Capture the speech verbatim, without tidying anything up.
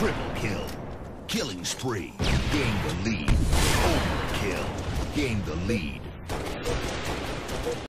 Triple kill. Killing spree. Gain the lead. Overkill. Gain the lead.